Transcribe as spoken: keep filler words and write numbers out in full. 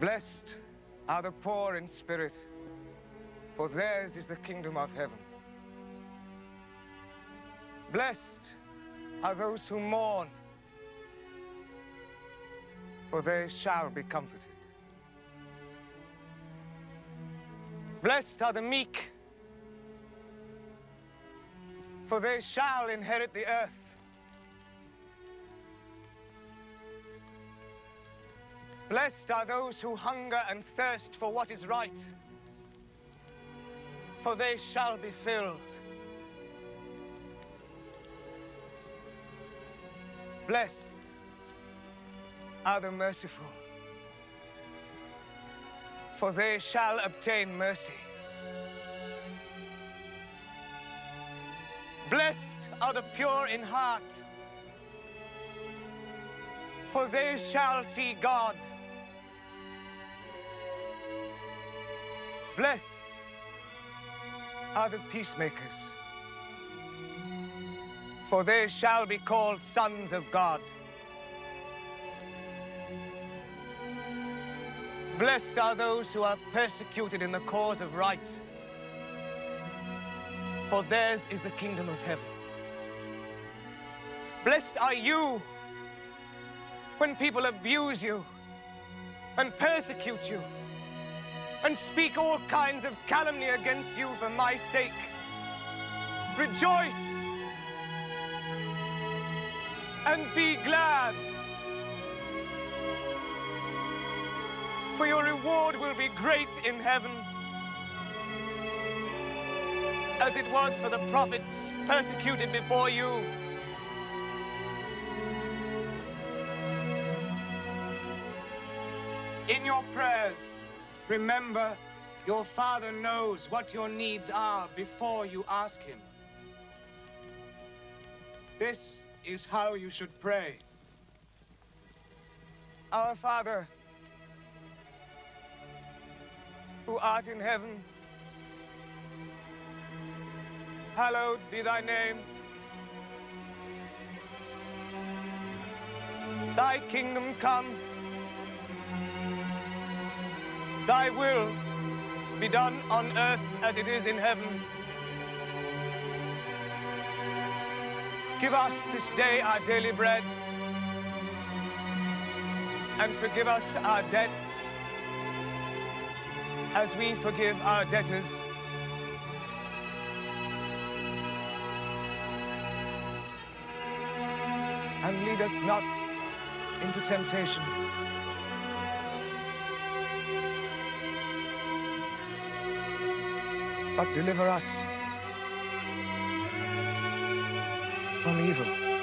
Blessed are the poor in spirit, for theirs is the kingdom of heaven. Blessed are those who mourn, for they shall be comforted. Blessed are the meek, for they shall inherit the earth. Blessed are those who hunger and thirst for what is right, for they shall be filled. Blessed are the merciful, for they shall obtain mercy. Blessed are the pure in heart, for they shall see God. Blessed are the peacemakers, for they shall be called sons of God. Blessed are those who are persecuted in the cause of right, for theirs is the kingdom of heaven. Blessed are you when people abuse you and persecute you and speak all kinds of calumny against you for my sake. Rejoice and be glad, for your reward will be great in heaven, as it was for the prophets persecuted before you. In your prayers, remember your Father knows what your needs are before you ask him. This is how you should pray. Our Father, who art in heaven, hallowed be thy name. Thy kingdom come. Thy will be done on earth as it is in heaven. Give us this day our daily bread, and forgive us our debts, as we forgive our debtors. And lead us not into temptation, but deliver us from evil.